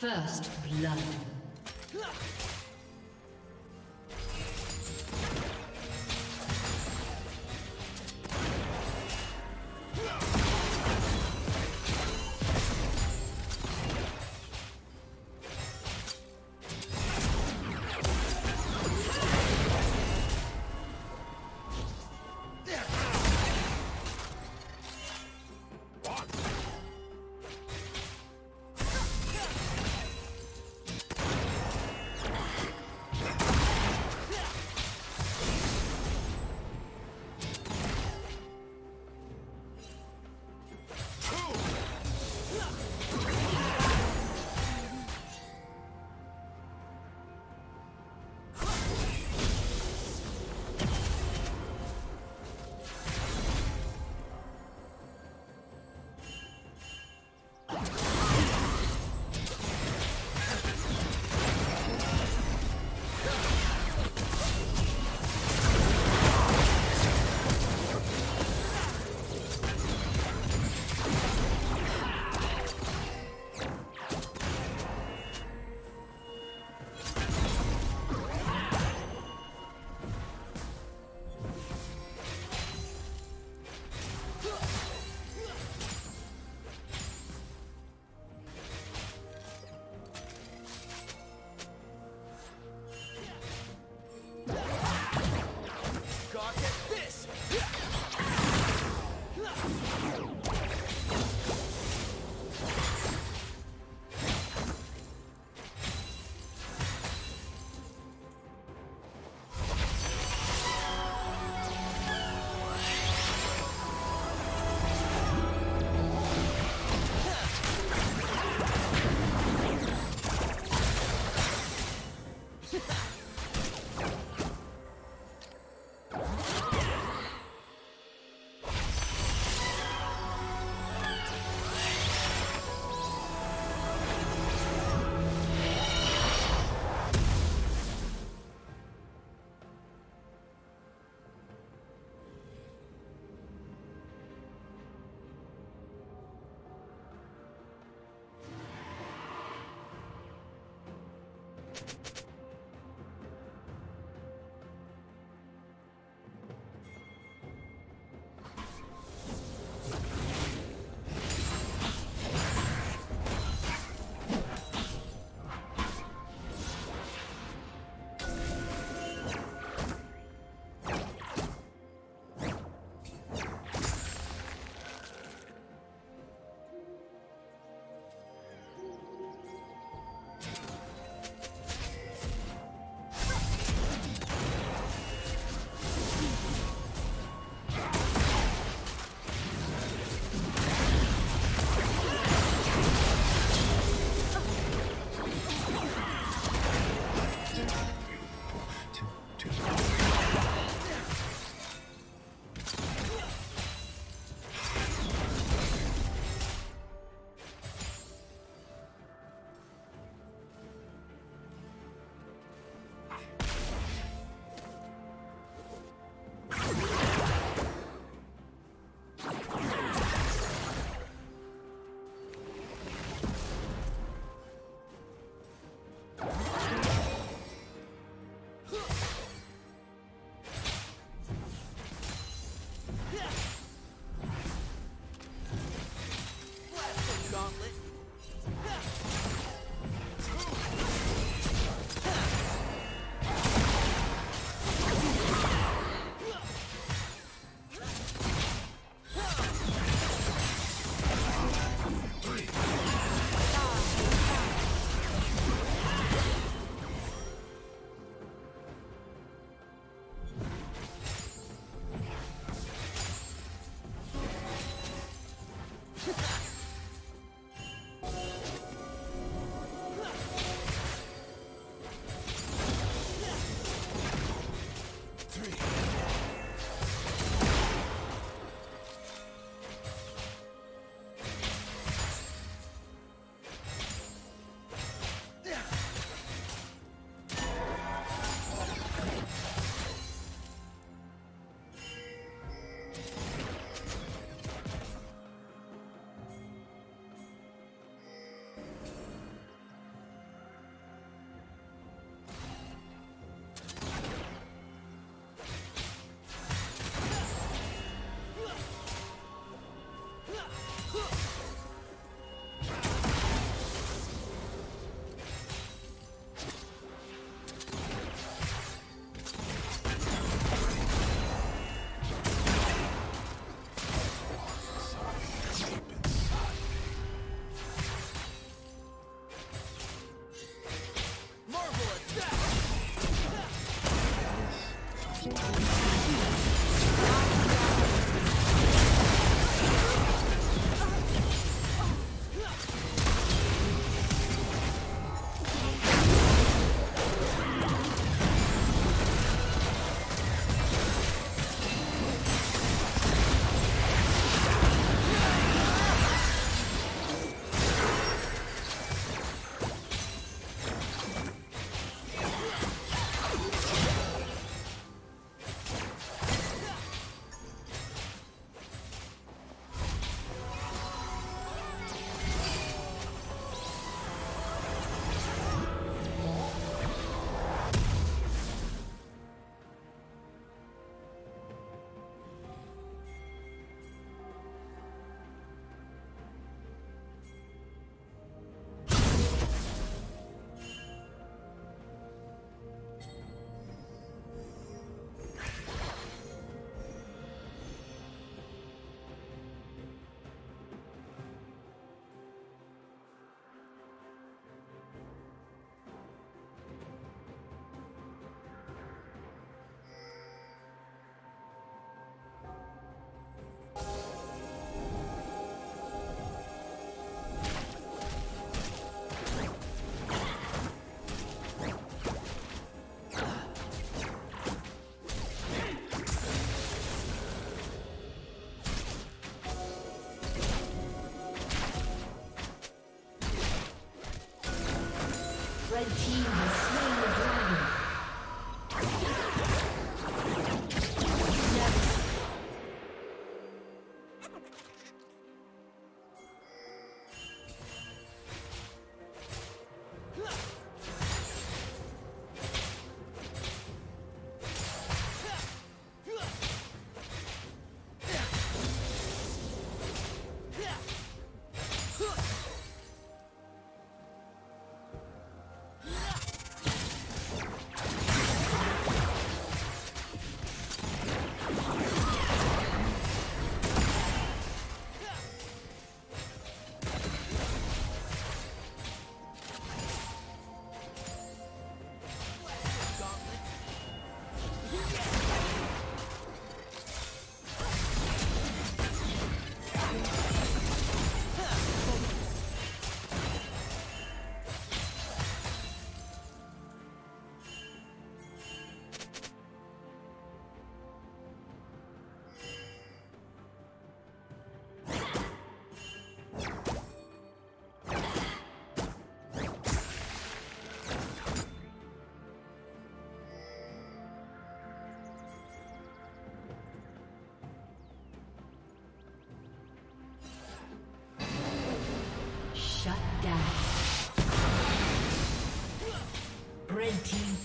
First blood.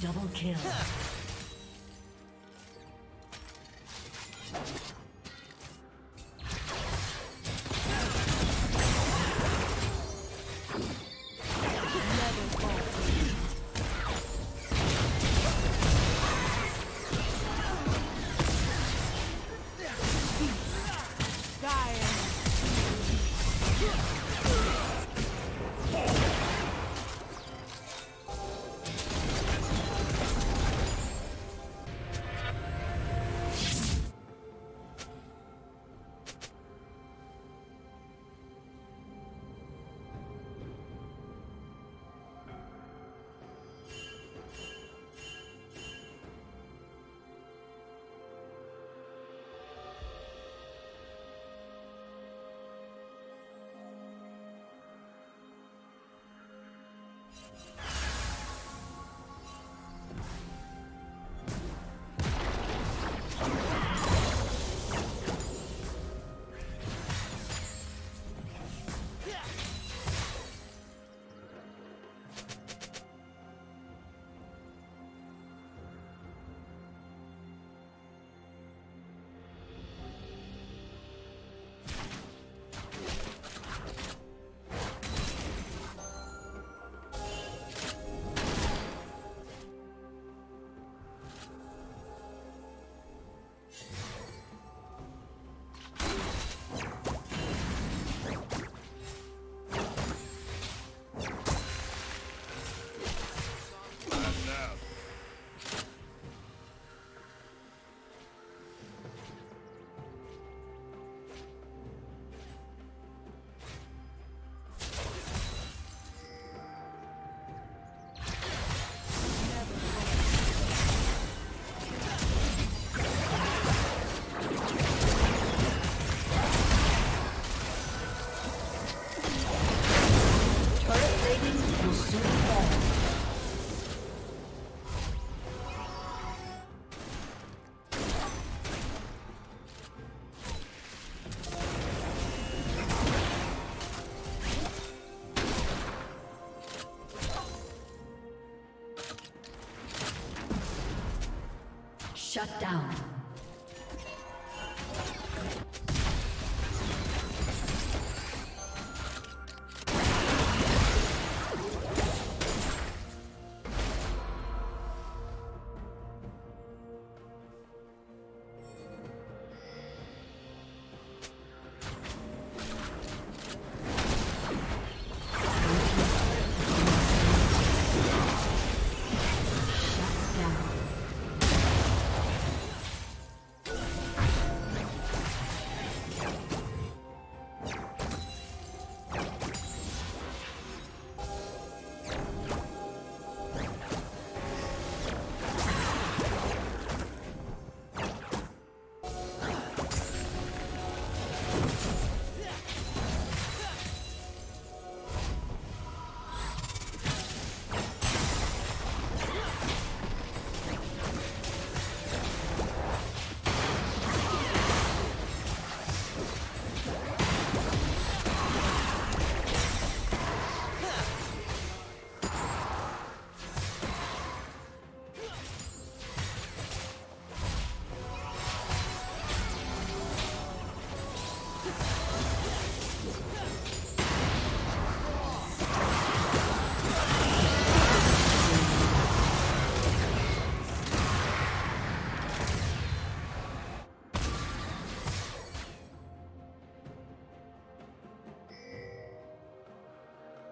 double kill. Shut down.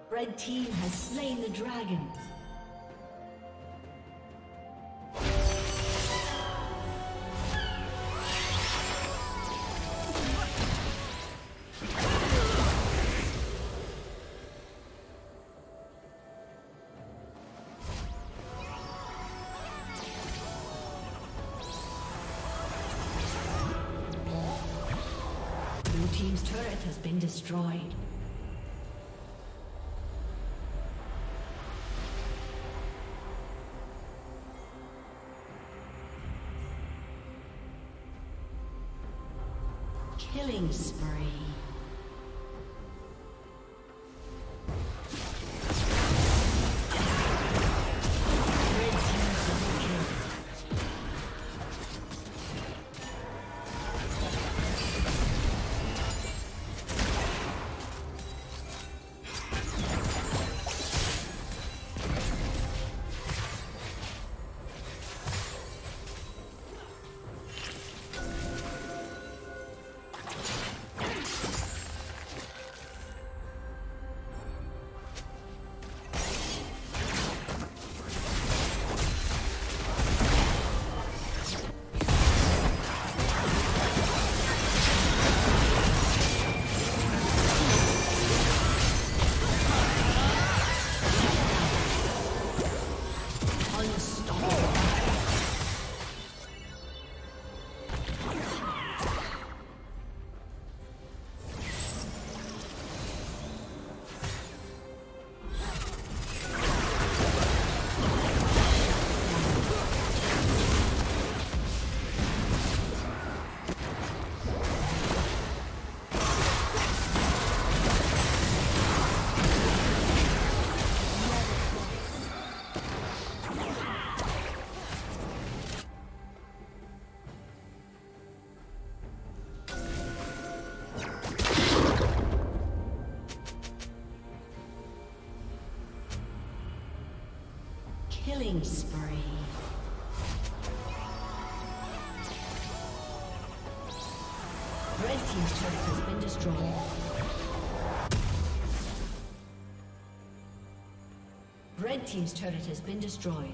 Red team has slain the dragon. Blue team's turret has been destroyed. Killing spree. Red team. Killing spree. Red team's turret has been destroyed. Red team's turret has been destroyed.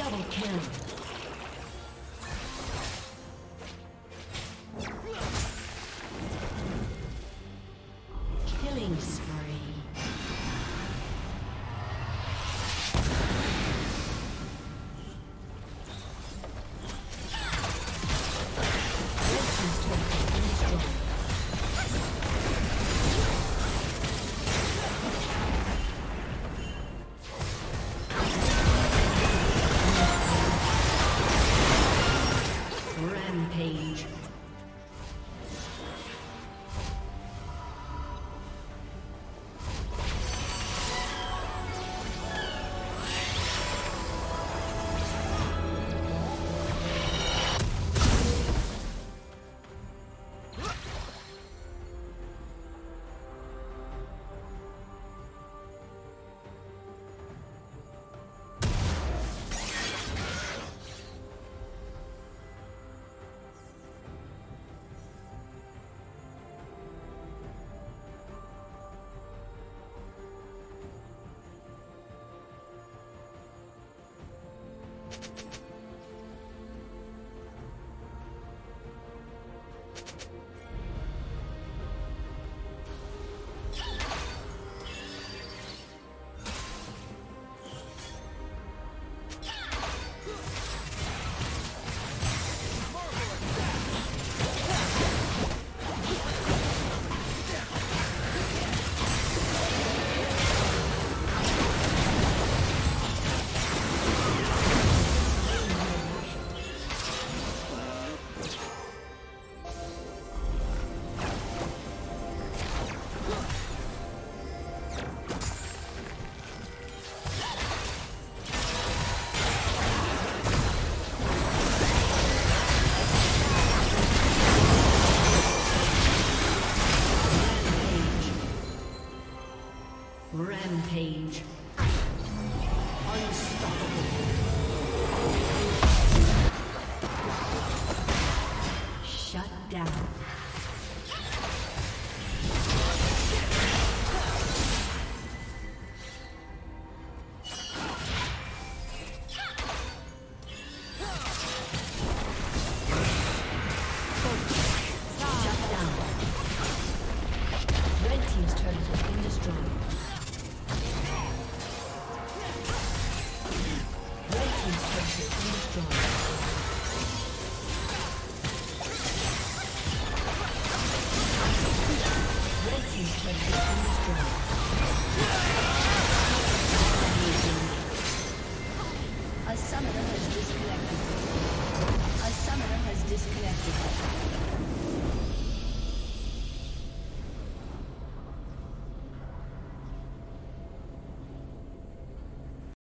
Double kill. Killing spree. Rampage. Unstoppable. Shut down. A summoner has disconnected.